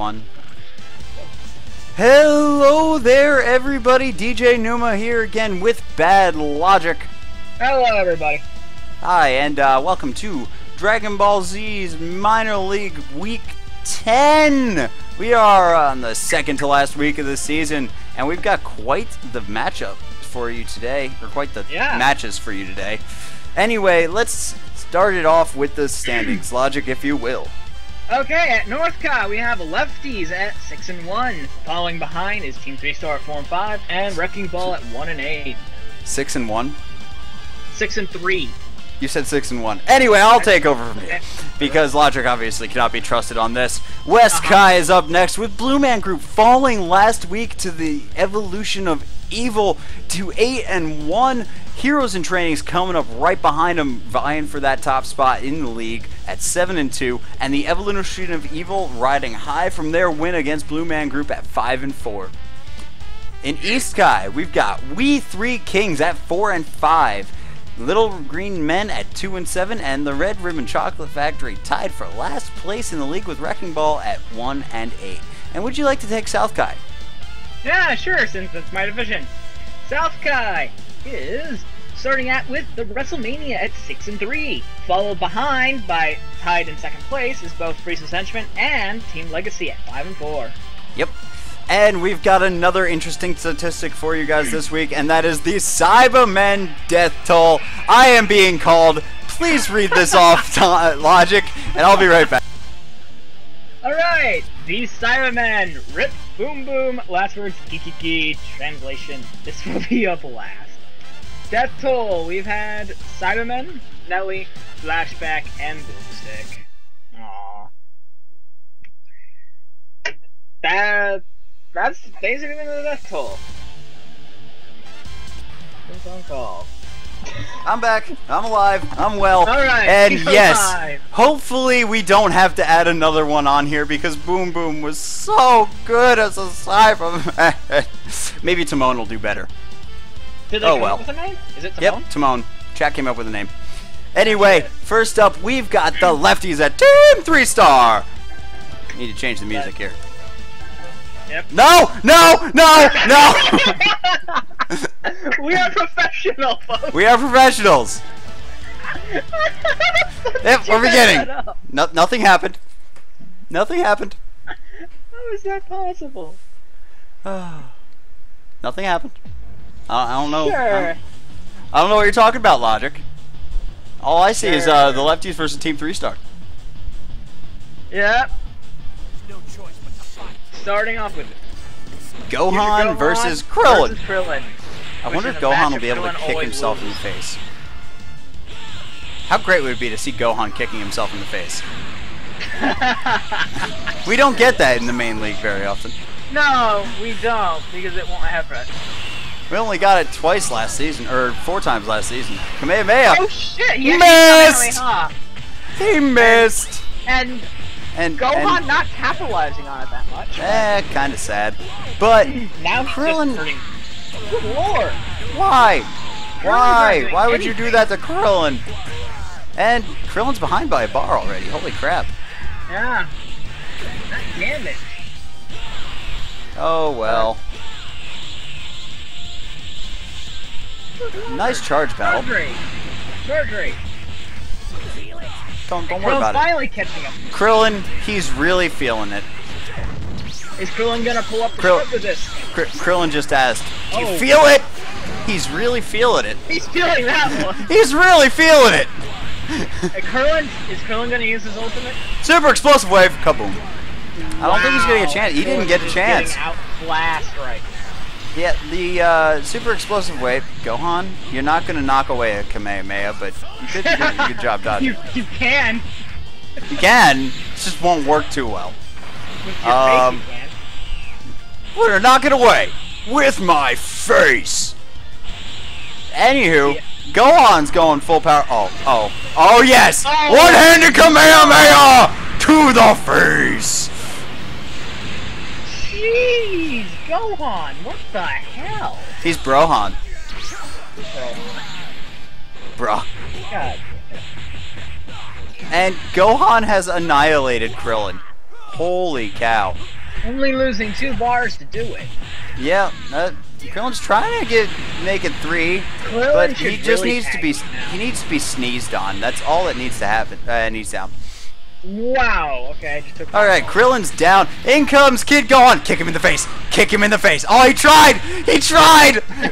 one. Hello there, everybody. DJ Numa here again with Bad Logic. Hello, everybody. Hi, and welcome to Dragon Ball Z's Minor League Week 10. We are on the second to last week of the season, and we've got quite the matchup for you today, or quite the matches for you today. Anyway, let's start it off with the standings, Logic, if you will. Okay, at North Kai, we have Lefties at 6-1. Following behind is Team 3-Star at 4-5, and Wrecking Ball at 1-8. 6-1? 6-3. You said 6-1. Anyway, I'll take over from you, because Logic obviously cannot be trusted on this. West Kai is up next, with Blue Man Group falling last week to the Evolution of Evil to 8-1. Heroes in Training is coming up right behind them, vying for that top spot in the league at 7-2, and the Evolution of Evil riding high from their win against Blue Man Group at 5-4. In East Kai, we've got We Three Kings at 4-5, Little Green Men at 2-7, and the Red Ribbon Chocolate Factory tied for last place in the league with Wrecking Ball at 1-8. And would you like to take South Kai? Yeah, sure, since that's my division. South Kai is starting out with the Wrestlemania at 6-3. Followed behind by, tied in second place, is both Freeza's Enchantment and Team Legacy at 5-4. Yep. And we've got another interesting statistic for you guys this week, and that is the Cybermen Death Toll. I am being called. Please read this off, Logic, and I'll be right back. Alright, the Cybermen, RIP, boom boom, last words, geeky, translation, this will be up last. Death Toll, we've had Cybermen, Nelly, Flashback, and Boomstick. Aww. That's basically the Death Toll. Who's on call? I'm back. I'm alive. I'm well. All right, and yes, alive. Hopefully we don't have to add another one on here because Boom Boom was so good as a Cyberman. Maybe Timon will do better. Did they come up with a name? Is it Timon? Yep, Timon. Chat came up with a name. Anyway, first up, we've got the Lefties at Team 3-Star. Need to change the music here. Yep. No! No! No! No! We are professional, folks. We are professionals. Yep, we're beginning. No, nothing happened. Nothing happened. How is that possible? Nothing happened. I don't know. Sure. I don't know what you're talking about, Logic. All I see is the Lefties versus Team 3-Star. Yep. No choice but to fight. Starting off with Gohan versus Krillin. I wonder if Gohan will be able to kick himself in the face. How great would it be to see Gohan kicking himself in the face? We don't get that in the main league very often. No, we don't, because it won't happen. We only got it twice last season, or 4 times last season. Kamehameha! Oh shit! Yeah, missed! He missed! And Gohan not capitalizing on it that much. Eh, kinda sad. But now Krillin... Good lord! Why? Why? Why would you do that to Krillin? And Krillin's behind by a bar already, holy crap. Yeah. Damn it. Oh well. Nice charge battle. Surgery. Don't worry about it. Krillin's finally catching up. Krillin, he's really feeling it. Is Krillin gonna pull up the clip with this? Krillin just asked, do you feel it? He's really feeling it. He's feeling that one. He's really feeling it. Is Krillin gonna use his ultimate? Super explosive wave, kaboom. Wow. I don't think he's gonna get a chance. He didn't get a chance. Outblast right now. Yeah, the super explosive wave, Gohan, you're not going to knock away a Kamehameha, but you could do a good job dodging. You can. You can, it just won't work too well. With your face you can. We're going to knock it away with my face. Anywho, Gohan's going full power. Oh yes! Oh. One-handed Kamehameha to the face! Jeez, Gohan, what the hell? He's Brohan. Bro. God. And Gohan has annihilated Krillin. Holy cow. Only losing 2 bars to do it. Yeah, Krillin's trying to make it 3, Krillin, but he just really needs to be sneezed on. That's all that needs to happen. Needs down. Wow. Okay. I just took all right. Off. Krillin's down. In comes Kid Gohan. Kick him in the face. Kick him in the face. Oh, he tried. He tried. He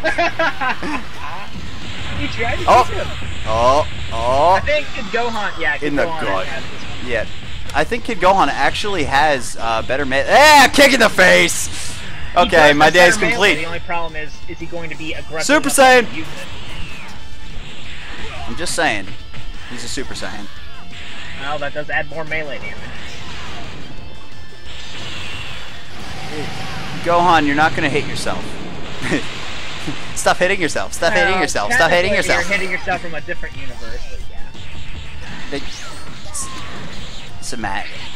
tried to kick him. Oh. Oh. I think Kid Gohan. Yeah. Kid in Gohan the gut. Yeah. I think Kid Gohan actually has better kick in the face. Okay, my day is complete. The only problem is he going to be aggressive? Super Saiyan! I'm just saying. He's a Super Saiyan. Well, that does add more melee damage. Gohan, you're not going to hit yourself. Stop hitting yourself. Stop hitting yourself. Stop hitting yourself. You're hitting yourself from a different universe, but yeah.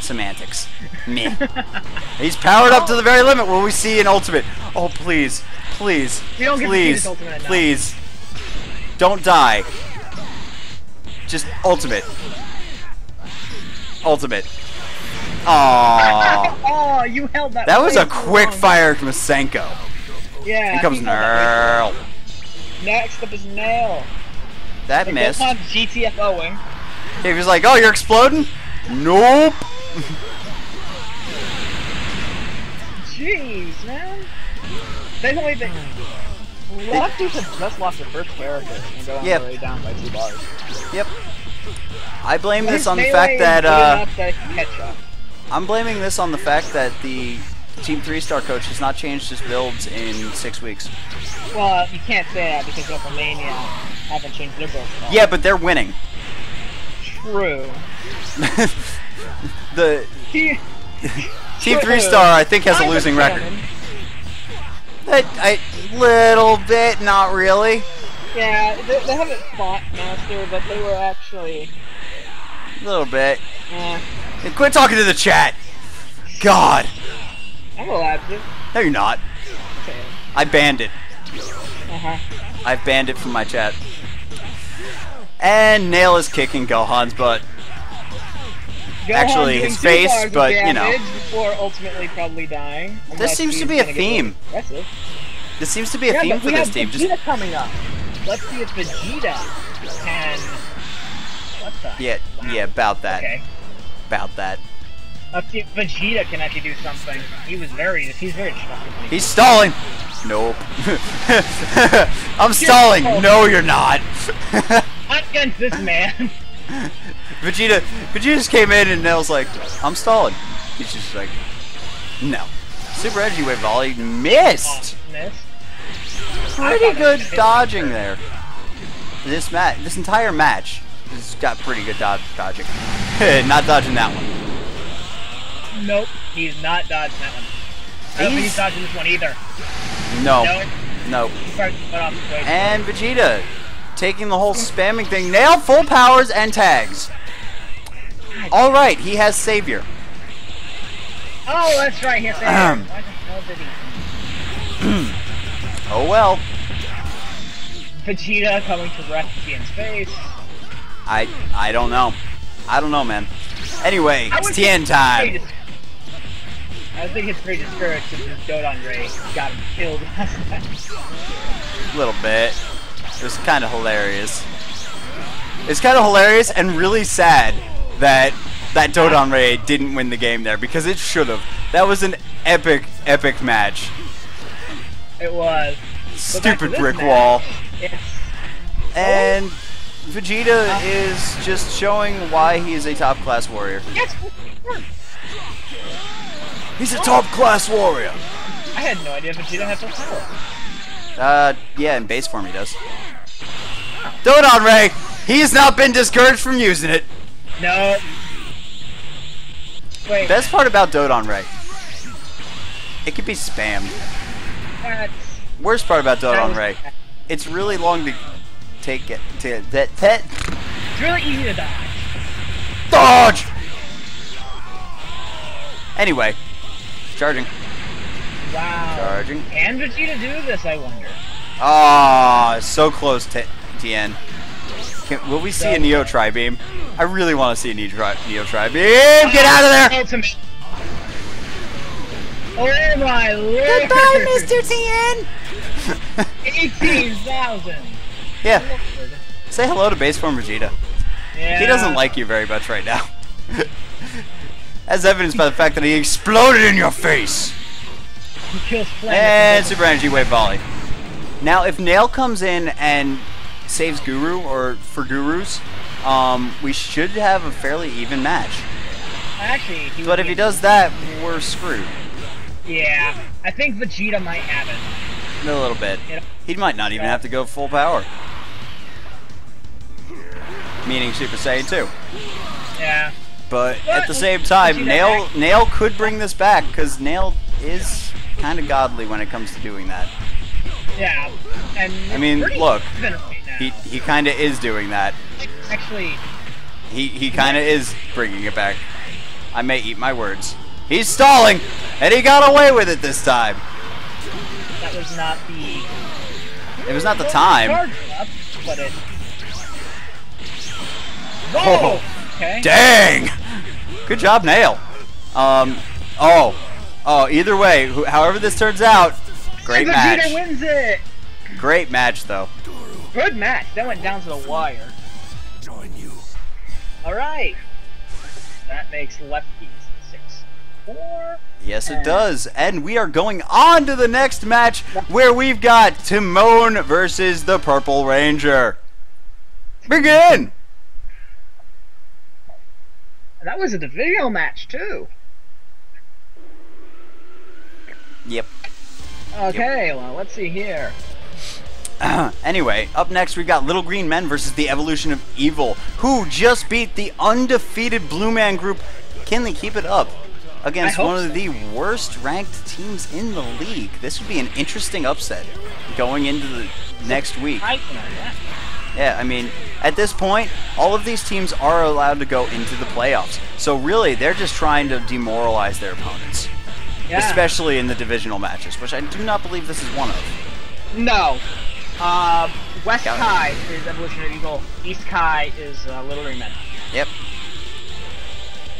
Semantics. Meh. He's powered up to the very limit when we see an ultimate. Oh, please. Please. Please. Don't die. Just ultimate. Ultimate. Aww. Oh, you held that. That was a quick fire from Senko. Yeah. Here comes Nail. Next up is Nail. That missed. GTFOing. He was like, oh, you're exploding? Nope. Jeez, man. They don't even. Lefties have just lost their first character and go on their way down by 2 bars. Yep. I blame this on the fact that I'm blaming this on the fact that the Team 3-Star coach has not changed his builds in 6 weeks. Well, you can't say that because Wrestlemania haven't changed their builds at all. Yeah, but they're winning. True. The Team 3-Star, I think, has a losing record. A little bit, not really. Yeah, they haven't fought Master, but they were actually... A little bit. Yeah. Quit talking to the chat! God! I'm allowed to. No, you're not. Okay. I banned it. Uh-huh. I banned it from my chat. And Nail is kicking Gohan's butt. Actually, his face, but you know. Before ultimately probably dying. This seems to be a theme. This seems to be a theme for this team. Vegeta just coming up. Let's see if Vegeta can. What the? Yeah, yeah, about that. Okay. About that. Let's see if Vegeta can actually do something. He was very. He's very destructive. He's stalling. Nope. I'm stalling. No, you're not. Not against this man. Vegeta just came in and Nail's like, I'm stalling. He's just like, no. Super Edgy Wave Volley missed. Pretty good dodging there. This entire match has got pretty good dodging. Not dodging that one. Nope, he's not dodging that one. I don't think he's dodging this one either. No. No. And Vegeta. Taking the whole spamming thing. Nail, full powers, and tags. Alright, he has Savior. Oh, that's right, he has Savior. Why the hell did he? Oh well. Vegeta coming to Restian's face. I don't know. I don't know, man. Anyway, it's Tien time. I think it's pretty discouraged because his Dodon Ray got him killed last night. A little bit. It was kind of hilarious. It's kind of hilarious and really sad that Dodonray didn't win the game there because it should have. That was an epic match. It was. Stupid brick wall. Yes. And Vegeta is just showing why he is a top class warrior. Yes. He's a top class warrior. I had no idea Vegeta had some power. Yeah, in base form he does. Dodonray! He has not been discouraged from using it! No. Wait. Best part about Dodonray, it could be spammed. That's... Worst part about Dodonray, it's really long to take it. It's really easy to dodge. Dodge! Anyway, charging. Wow. Charging. Can Vegeta do this, I wonder? Ah, so close to Tien. Will we see a Neo Tri-Beam? I really want to see a Neo Tri-Beam. Get out of there! Ultimate. Oh my lord! Goodbye, Mr. Tien! 18,000! Yeah. Say hello to Baseform Vegeta. Yeah. He doesn't like you very much right now. As evidenced by the fact that he exploded in your face! And Super Energy Wave Volley. Now, if Nail comes in and saves Guru, or for Gurus, we should have a fairly even match. Actually, but if he does that, we're screwed. Yeah, I think Vegeta might have it. A little bit. He might not even have to go full power. Meaning Super Saiyan 2. Yeah. But at the same time, Nail could bring this back, because Nail is kind of godly when it comes to doing that. Yeah. And I mean, look, he kind of is doing that. Actually, he kind of is bringing it back. I may eat my words. He's stalling, and he got away with it this time. That was not the. It was not the time. Up, but it... Whoa! Oh, okay. Dang! Good job, Nail. Either way, however this turns out, great match. Vegeta wins it. Great match, though. Good match. That went down to the wire. Join you. All right. That makes Lefties 6-4. Yes, it does. And we are going on to the next match, where we've got Timon versus the Purple Ranger. Begin. That was a divisional match too. Yep. Okay, well, let's see here. Anyway, up next we've got Little Green Men versus the Evolution of Evil, who just beat the undefeated Blue Man Group. Can they keep it up against one of the worst ranked teams in the league? This would be an interesting upset going into the next week. Yeah, I mean, at this point, all of these teams are allowed to go into the playoffs. So really, they're just trying to demoralize their opponents. Yeah. Especially in the divisional matches, which I do not believe this is one of. No. West Kai is Evolution of Evil. East Kai is Little Green Men. Yep.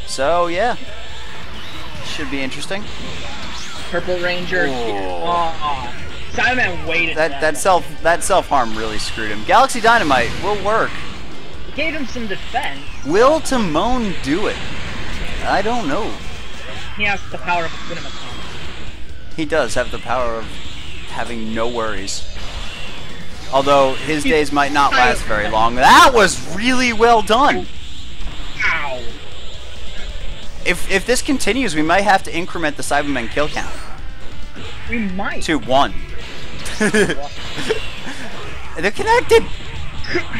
So, yeah. Should be interesting. Purple Ranger. Cybermen waited. That self-harm really screwed him. Galaxy Dynamite will work. It gave him some defense. Will Timon do it? I don't know. He has the power of a cinema song. He does have the power of having no worries. Although his days might not last very long. That was really well done. Ow. If this continues, we might have to increment the Cybermen kill count. We might. To 1. They're connected.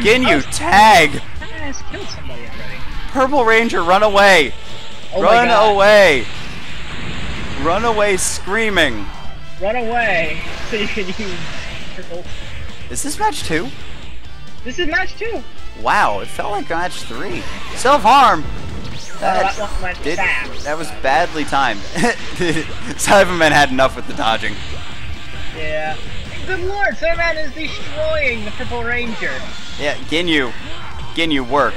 Ginyu, tag. Killed somebody already. Purple Ranger, run away. Oh, run away! Run away screaming! Run away so you can use Purple. Is this match 2? This is match 2! Wow, it felt like match 3. Self-harm! That was badly timed. Cybermen had enough with the dodging. Yeah. Good lord, Cyberman is destroying the Purple Ranger. Yeah, Ginyu. Ginyu, work.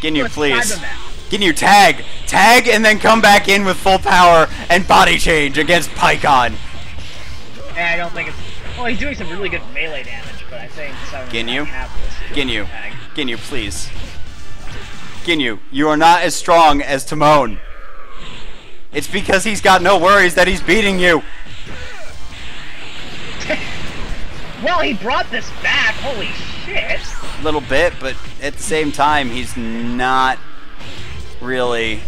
Ginyu, please. Cyberman. Ginyu, tag! Tag and then come back in with full power and body change against PyCon. Yeah, I don't think it's... Well, he's doing some really good melee damage, but I think... Ginyu? Ginyu. Ginyu, please. Ginyu, you are not as strong as Timon. It's because he's got no worries that he's beating you. Well, he brought this back. Holy shit. A little bit, but at the same time, he's not... Really?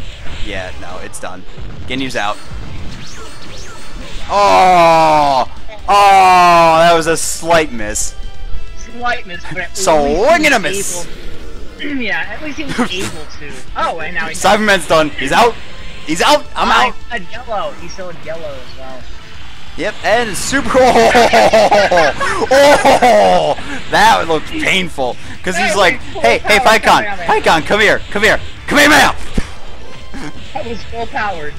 Yeah, no, it's done. Ginyu's out. Oh! Oh! That was a slight miss. Slight miss, but at swing and a miss! Yeah, at least he was able to. Oh, and now he's out. Cyberman's done. He's out! He's out! I'm out! A yellow. He's still a yellow as well. Yep, and super... Oh! That looked painful. Because he's like, hey, PyCon, come here! Come here now! That was full powered.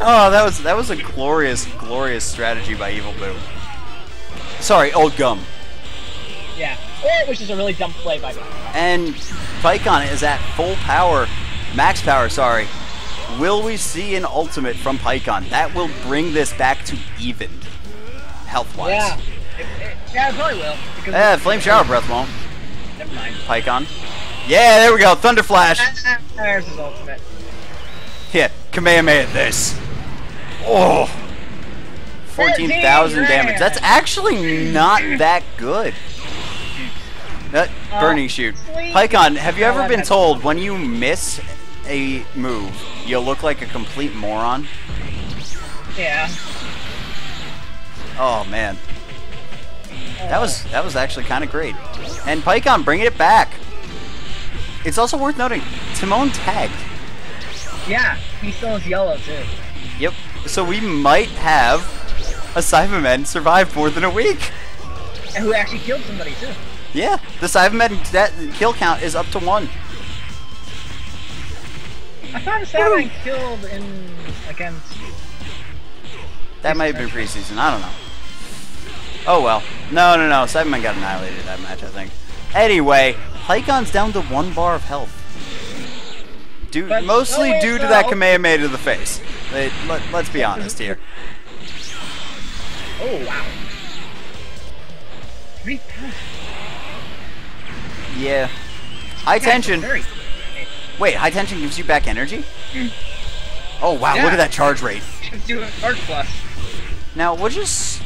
Oh, that was a glorious, glorious strategy by Evil Boo. Sorry, Old Gum. Yeah, which is a really dumb play by me. And PyCon is at full power, max power, sorry. Will we see an ultimate from PyCon? That will bring this back to even, health-wise. Yeah, it probably will. Yeah, Flame Shower Breath won't. Never mind. PyCon. Yeah, there we go, Thunder Flash! There's his ultimate. Yeah, Kamehameha this. Oh! 14,000 damage. That's actually not that good. Burning shoot. PyCon, have you ever been told when you miss a move, you look like a complete moron? Yeah. Oh man. That was actually kind of great. And PyCon bringing it back. It's also worth noting, Timon tagged. Yeah, he still is yellow too. Yep. So we might have a Cyberman survive more than a week. And who actually killed somebody too. Yeah, the Cybermen that kill count is up to 1. I thought a Cyberman killed in against. That might have been preseason. I don't know. Oh well. No. Cybermen got annihilated that match, I think. Anyway, PyCon's down to 1 bar of health. Mostly due to that Kamehameha to the face. Let's be honest here. Oh wow. 3 pounds. Yeah. High tension. Wait, high tension gives you back energy? Oh wow, yeah. Look at that charge rate. Do a charge plus. Now, what is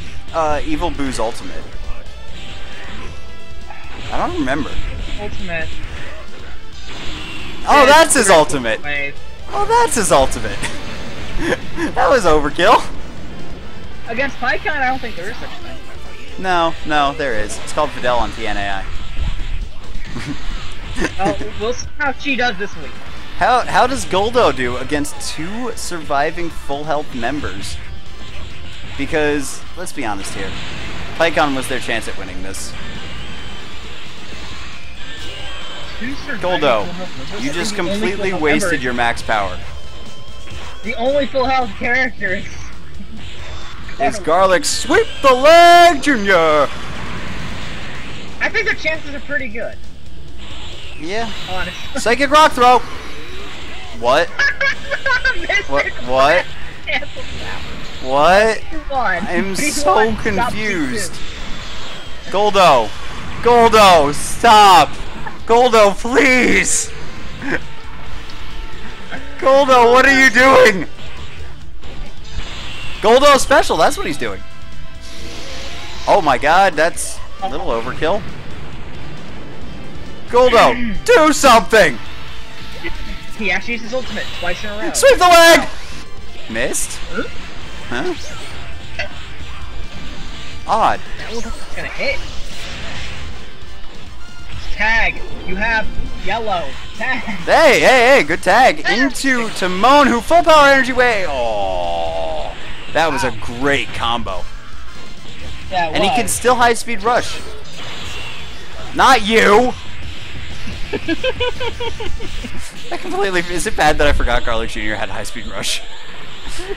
Evil Boo's ultimate? I don't remember. Ultimate. Oh, that's his ultimate. Oh, that's his ultimate. That was overkill. Against PyCon, I don't think there is such a thing. No, there is. It's called Videl on TNAI. We'll see how she does this week. How does Goldo do against 2 surviving full health members? Because, let's be honest here, PyCon was their chance at winning this. Goldo, you just completely wasted your max power. The only full health character is... It's Garlic Sweep the Leg Jr. I think their chances are pretty good. Yeah. Honestly. Psychic Rock Throw! What? What? What? I'm so confused. Goldo, stop! Goldo, please! Goldo, what are you doing? Goldo special, that's what he's doing. Oh my god, that's a little overkill. Goldo, do something! He actually used his ultimate twice in a row. Sweep the leg! Missed? Huh? Odd. That was gonna hit. Tag, you have yellow. Tag. Hey, good tag. Into Timon, who full power energy way. Oh, that was a great combo. Yeah, and he can still high speed rush. Not you. That completely. Is it bad that I forgot Garlic Jr. had high speed rush?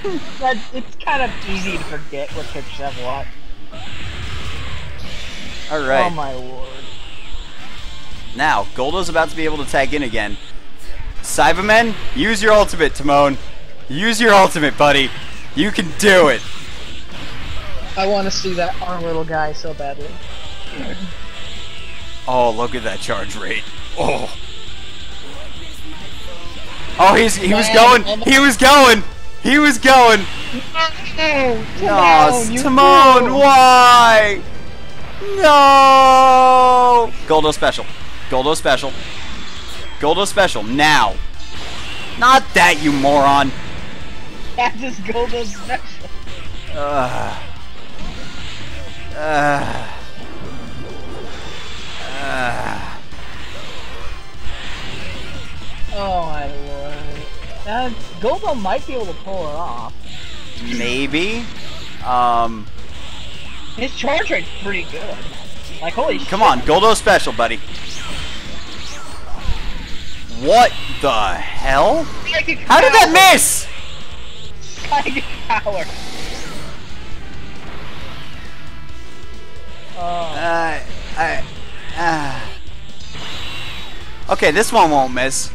It's kind of easy to forget what pictures have what. All right. Oh my lord. Now, Goldo's about to be able to tag in again. Cybermen, use your ultimate, Timon. Use your ultimate, buddy. You can do it. I want to see that arm little guy so badly. Oh, look at that charge rate. Oh. Oh, he was going. No, Timon, why? No! Goldo special. Now. Not that, you moron. That is Goldo special. Oh my lord. Goldo might be able to pull it off. Maybe. His charge rate's pretty good. Like, holy shit. Come on, Goldo special, buddy. What the hell? How did that miss? Psychic power. Oh. Okay, this one won't miss.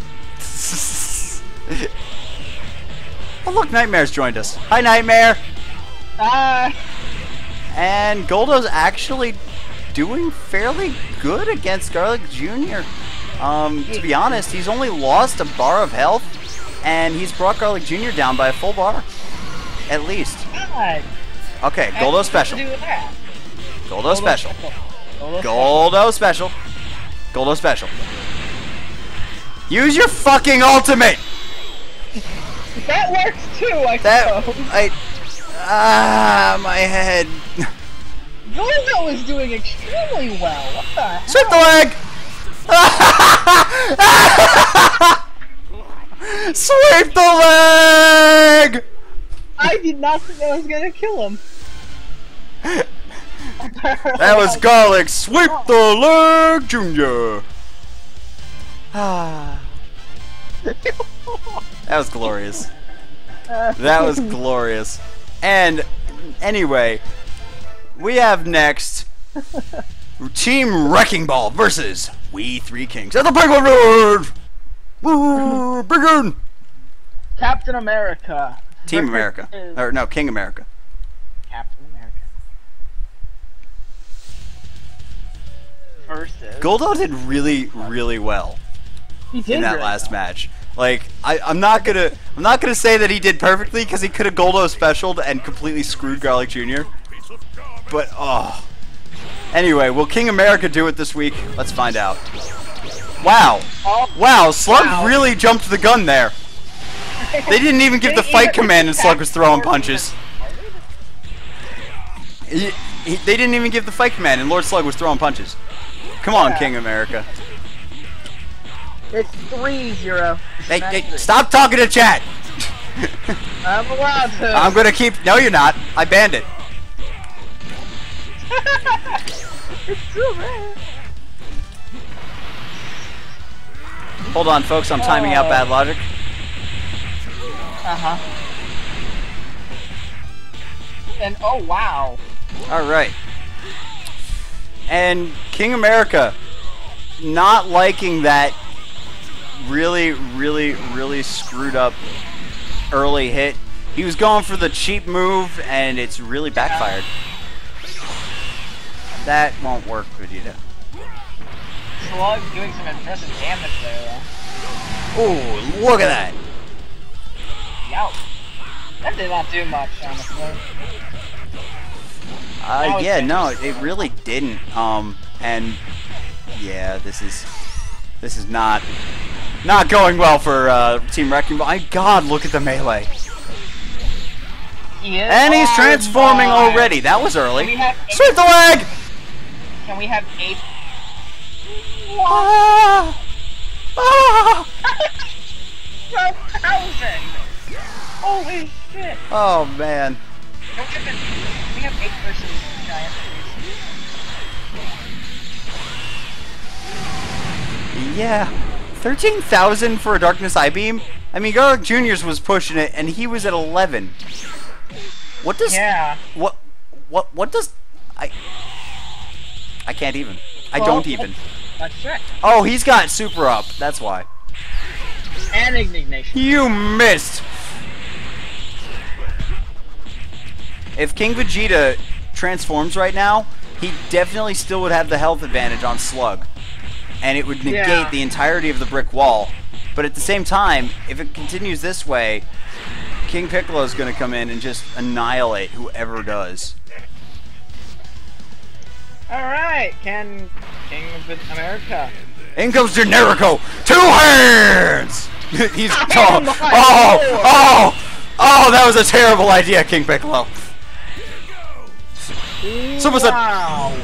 Oh look, Nightmare's joined us. Hi, Nightmare! Hi! And Goldo's actually doing fairly good against Garlic Jr. To be honest, he's only lost a bar of health, and he's brought Garlic Jr. down by a full bar. At least. God. Okay, Goldo special. Goldo special. Goldo special. Goldo special. Use your fucking ultimate! That works too, I suppose. Ah, my head. Goldo is doing extremely well. What the hell? Sweep the leg! Sweep the leg! I did not think I was gonna kill him. That was Garlic. Sweep the leg, Junior. Ah. That was glorious. That was glorious. And anyway, we have next Team Wrecking Ball versus We Three Kings at the Penguin Road. Woo! Big one. Captain America. Team America. Or no, King America. Captain America. Versus. Goldo did really well. He did in that last match. Like I'm not gonna say that he did perfectly because he could have Goldo specialed and completely screwed Garlic Jr. But oh. Anyway, will King America do it this week? Let's find out. Wow. Wow, Slug really jumped the gun there. They didn't even give the fight command and Slug was throwing punches. They didn't even give the fight command and Lord Slug was throwing punches. Come on, King America. It's 3-0. Hey, stop talking to chat! I'm allowed to. I'm gonna keep... No, you're not. I banned it. It's too bad. Hold on, folks. I'm timing out bad logic. And oh wow. Alright. And King America not liking that really screwed up early hit. He was going for the cheap move and it's really backfired. That won't work, Vegeta. Slug doing some impressive damage there though. Ooh, look at that! Out. That did not do much, honestly. Yeah, no, it really didn't. And yeah, this is not going well for Team Wrecking Ball. My God, look at the melee. And he's transforming already. That was early. Sweep the leg. Can we have 8? Ah! Ah! 12,000. Holy shit! Oh man! We have 8 versus giant. Yeah, 13,000 for a darkness eye beam. I mean, Garlic Jr.'s was pushing it, and he was at 11. What does? Yeah. What does? I can't even. I don't even. That's right. Oh, he's got super up. That's why. And indignation. You missed. If King Vegeta transforms right now, he definitely still would have the health advantage on Slug. And it would negate the entirety of the brick wall. But at the same time, if it continues this way, King Piccolo is going to come in and just annihilate whoever does. Alright, can King America... In comes Generico! 2 hands! He's tall. Oh, that was a terrible idea, King Piccolo. Someone said. Wow.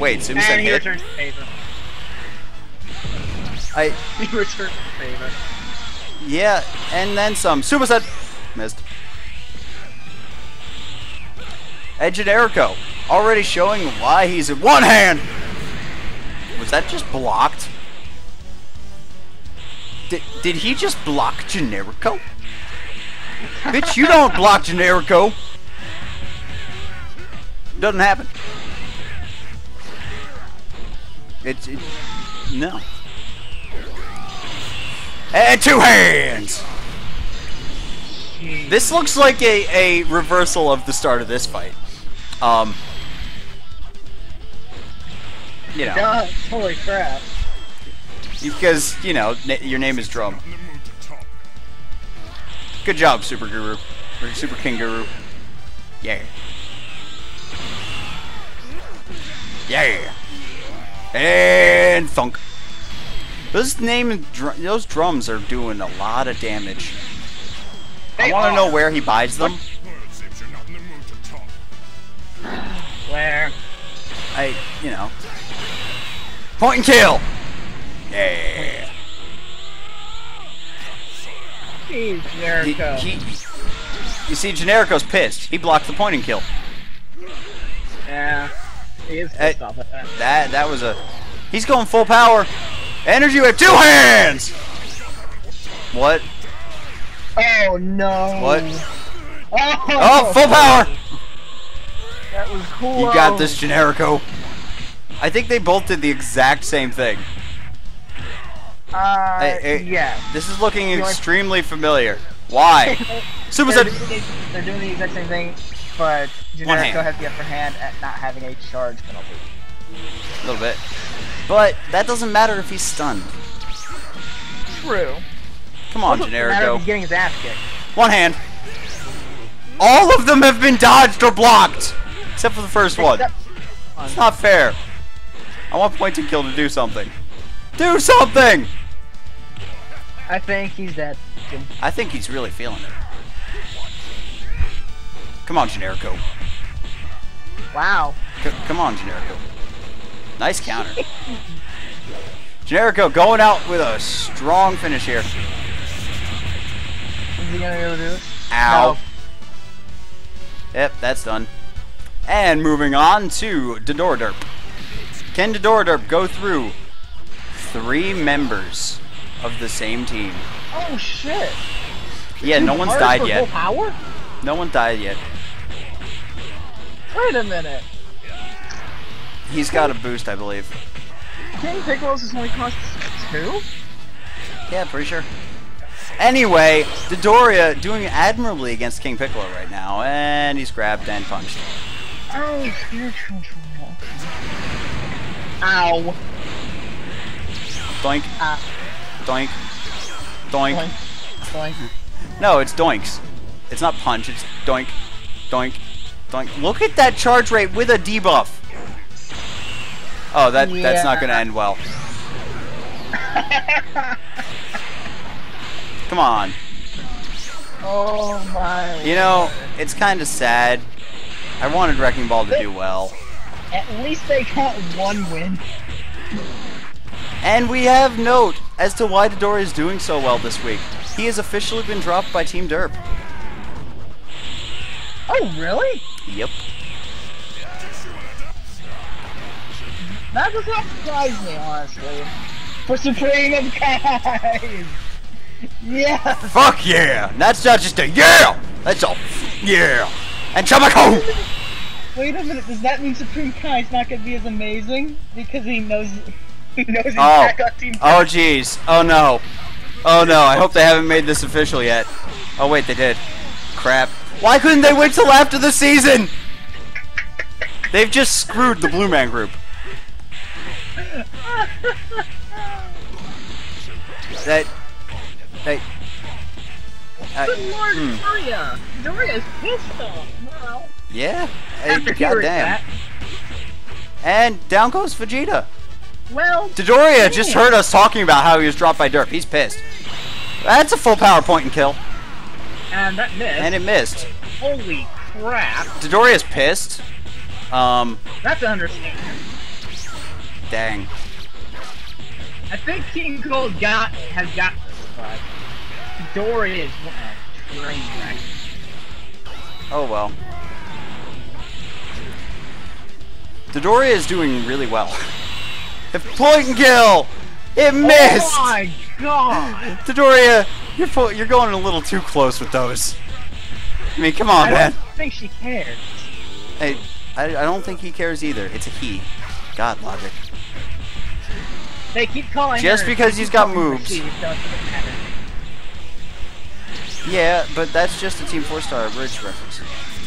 Wait, Someone said hit. He returns the favor. He returns the favor. Yeah, and then some. Super said. Missed. And Generico already showing why he's in one hand. Was that just blocked? Did he just block Generico? Bitch, you don't block Generico. Doesn't happen. It's no. And 2 hands. This looks like a reversal of the start of this fight. You know. God, holy crap. Because, you know, your name is Drum. Good job, Super Guru. Or Super King Guru. Yeah. Yeah. And thunk. Those drums are doing a lot of damage. I want to know where he buys them. Where? You know. Point and kill! Yeah. Jeez, Generico. You see, Generico's pissed. He blocked the point and kill. Yeah. He is pissed off at that. That was a... He's going full power. Energy wave, two hands! What? Oh, no. What? Oh, full power! That was cool. You got this, Generico. I think they both did the exact same thing. Yeah. This is looking extremely familiar. Why? Super Saiyan. They're doing the exact same thing, but Generico has the upper hand at not having a charge penalty. A little bit. But that doesn't matter if he's stunned. True. Come on, Generico. He's getting his ass kicked. One hand. All of them have been dodged or blocked! Except for the first one. It's not fair. I want Point and Kill to do something. Do something! I think he's dead. I think he's really feeling it. Come on, Generico. Wow. Come on, Generico. Nice counter. Generico going out with a strong finish here. Is he gonna be able to do this? Ow. No. Yep, that's done. And moving on to Dodorderp. Can Dodorderp go through three members of the same team? Oh shit! Yeah, no one's died yet. Power? No one died yet. Wait a minute. He's got a boost, I believe. King Piccolo's has only cost 2? Yeah, pretty sure. Anyway, Dodoria doing admirably against King Piccolo right now, and he's grabbed and punched. Oh, spiritual trouble. Ow. Doink. Doink. Doink. Doink. Doink. No, it's doinks. It's not punch, it's doink. Doink. Doink. Look at that charge rate with a debuff. Oh, that's not going to end well. Come on. Oh my. You know, it's kind of sad. I wanted Wrecking Ball to do well. At least they got one win. And we have note as to why Dodoria is doing so well this week. He has officially been dropped by Team Derp. Oh, really? Yep. That does not surprise me, honestly. For Supreme of Kai! Yeah! Fuck yeah! That's not just a yeah! That's a yeah! And Chumako! Wait a minute, does that mean Supreme Kai's not gonna be as amazing? Because he knows he's back on Team 3? Oh jeez. Oh no. Oh no, I hope they haven't made this official yet. Oh wait, they did. Crap. Why couldn't they wait till after the season? They've just screwed the Blue Man Group. But Lord Dodoria! Doria's pissed off now. Yeah, goddamn. And down goes Vegeta. Well, Dodoria just heard us talking about how he was dropped by Derp. He's pissed. That's a full power point and kill. And that missed. And it missed. Holy crap. Dodoria's pissed. That's an understatement. Dang. I think King Gold has got this fight. Dodoria is a train wreck. Oh well. Dodoria is doing really well. The point and kill! It missed! Oh my god! Dodoria, you're going a little too close with those. I mean, come on, man. I don't think she cares. Hey, I don't think he cares either. It's a he. God, logic. They keep calling just because he's got moves. Yeah, but that's just a Team 4-Star Bridge reference.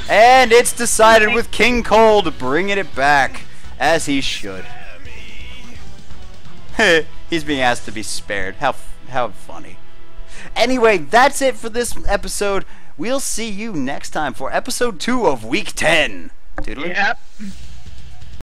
And it's decided with King Cold bringing it back, as he should. He's being asked to be spared. How funny. Anyway, that's it for this episode. We'll see you next time for episode 2 of week 10. Toodaloo. Yep.